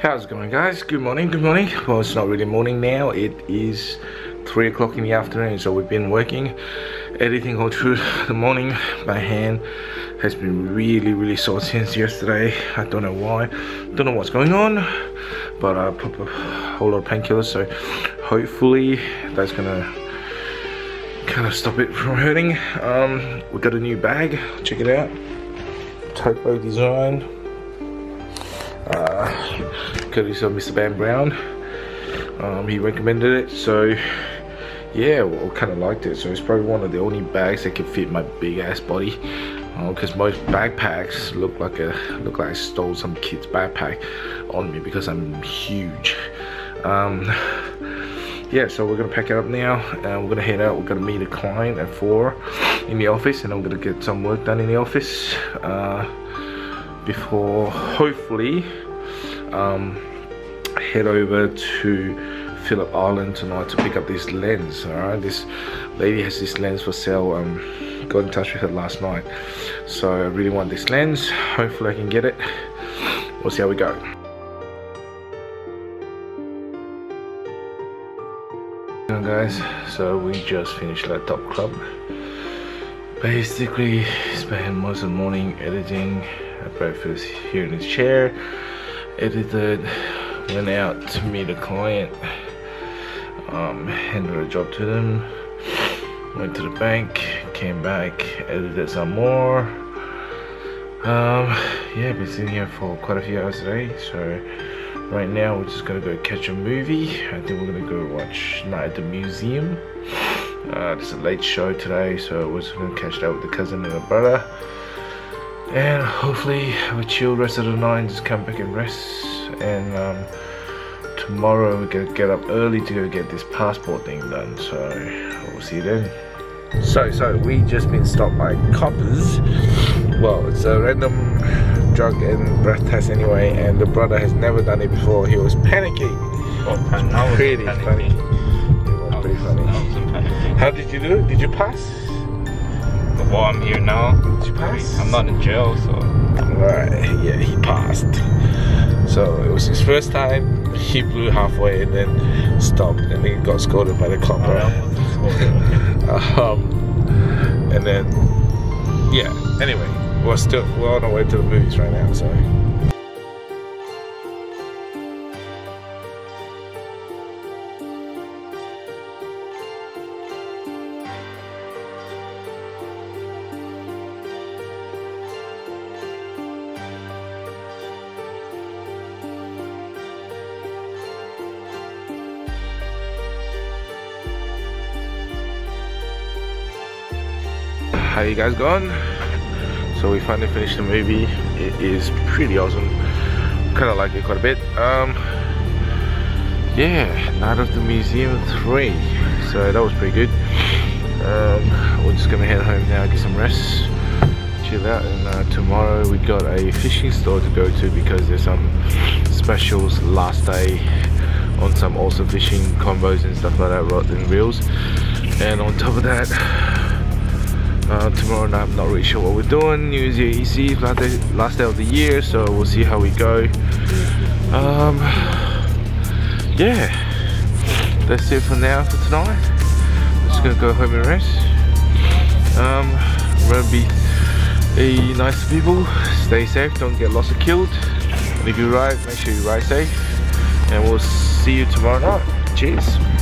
How's it going, guys? Good morning, good morning. Well, it's not really morning now. It is 3 o'clock in the afternoon, so we've been working, editing all through the morning. My hand has been really sore since yesterday. I don't know why. Don't know what's going on, but I pop a whole lot of painkillers, so hopefully that's gonna kind of stop it from hurting. We've got a new bag. Check it out. Topo Design. Courtesy of Mr. Ben Brown. He recommended it, so yeah, well, kind of liked it. So it's probably one of the only bags that can fit my big ass body, because most backpacks look like I stole some kid's backpack on me because I'm huge. Yeah, so we're gonna pack it up now, and we're gonna head out. We're gonna meet a client at 4 in the office, and I'm gonna get some work done in the office before hopefully head over to Phillip Island tonight to pick up this lens. Alright, this lady has this lens for sale. Got in touch with her last night, so I really want this lens. Hopefully I can get it. We'll see how we go. Guys, so we just finished laptop club. Basically spent most of the morning editing. Had breakfast here in his chair, edited, went out to meet a client, handed a job to them, went to the bank, came back, edited some more. Yeah, been sitting here for quite a few hours today, so right now we're just gonna go catch a movie. I think we're gonna go watch Night at the Museum. It's a late show today, so we're just gonna catch that with the cousin and the brother. And hopefully have a chill rest of the night and just come back and rest. And tomorrow we're gonna get up early to go get this passport thing done, so we'll see you then. So we just been stopped by coppers. Well, it's a random drug and breath test anyway, and the brother has never done it before. He was panicking. Well, pretty funny. It was pretty funny. How did you do it? Did you pass? Well, I'm here now. Did you pass? I'm not in jail, so. Alright, yeah, he passed. So it was his first time. He blew halfway and then stopped, and then got scolded by the copper. And then, yeah. Anyway, we're on our way to the movies right now, so. How you guys going? So we finally finished the movie. It is pretty awesome. Kind of like it quite a bit. Yeah, Night at the Museum 3. So that was pretty good. We're just gonna head home now, get some rest, chill out, and tomorrow we got a fishing store to go to because there's some specials last day on some awesome fishing combos and stuff like that, rods and reels. And on top of that, tomorrow night, I'm not really sure what we're doing. New Year's Eve, last day of the year, so we'll see how we go. Yeah, that's it for now for tonight. I'm just gonna go home and rest. Remember, be nice to people, stay safe, don't get lost or killed. And if you ride, make sure you ride safe. And we'll see you tomorrow night. Cheers.